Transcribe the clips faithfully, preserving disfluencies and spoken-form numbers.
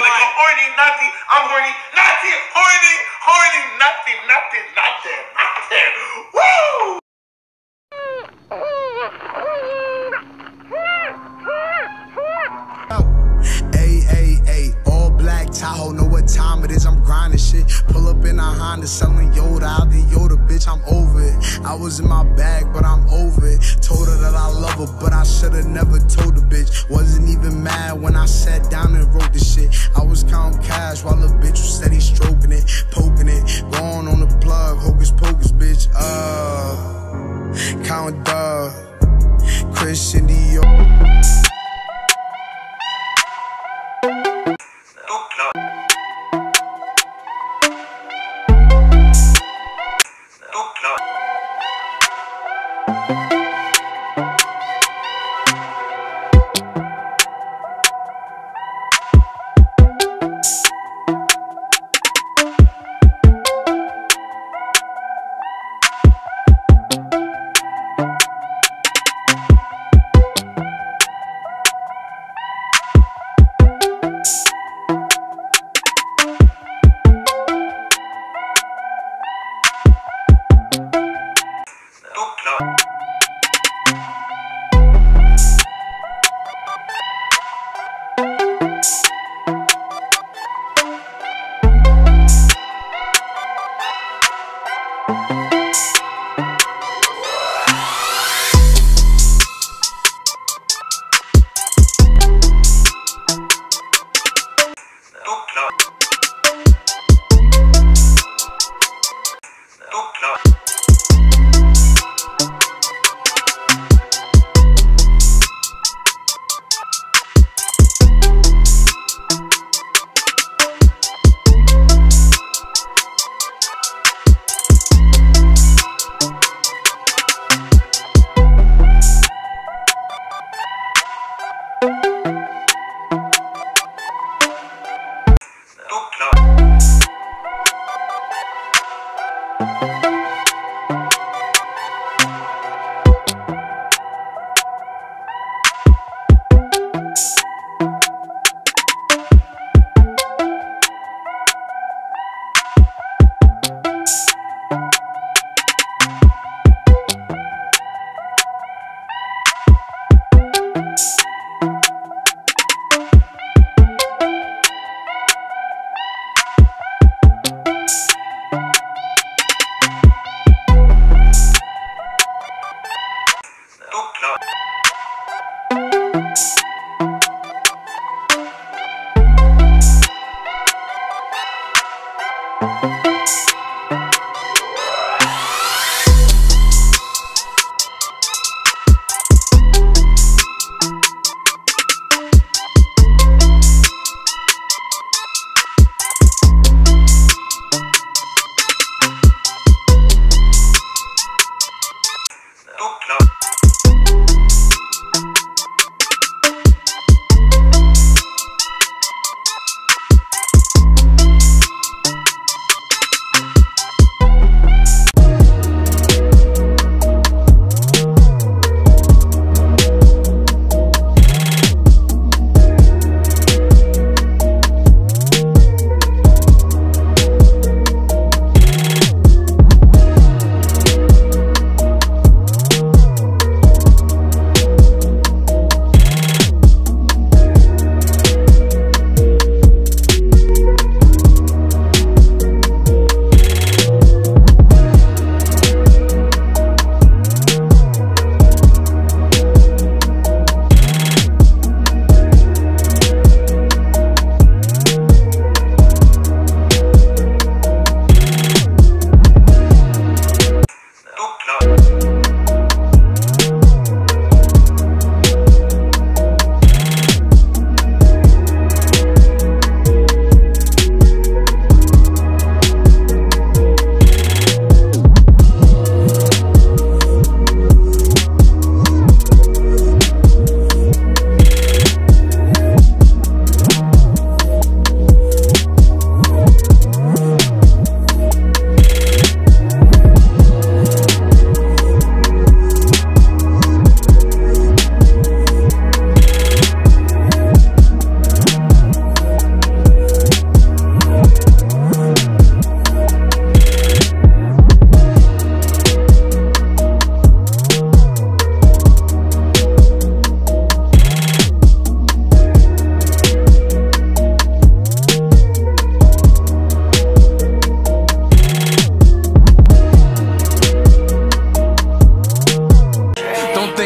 like a horny, naughty, I'm horny, naughty, horny, horny, naughty, naughty, naughty, naughty. Woo! Tahoe, know what time it is, I'm grinding shit. Pull up in a Honda, selling Yoda out the Yoda, bitch, I'm over it. I was in my bag, but I'm over it. Told her that I love her, but I should've never told the bitch. Wasn't even mad when I sat down and wrote this shit. I was counting cash while the bitch was steady stroking it, poking it, going on the plug, hocus pocus, bitch. Uh, count dog, Christian Dior.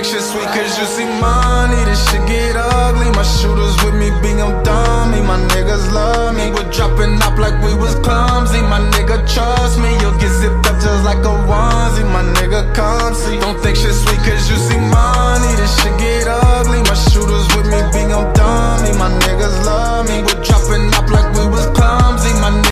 picture sweet cause you see money. This shit get ugly. My shooters with me being a dummy. My niggas love me. We're dropping up like we was clumsy. My nigga trust me. You'll get zipped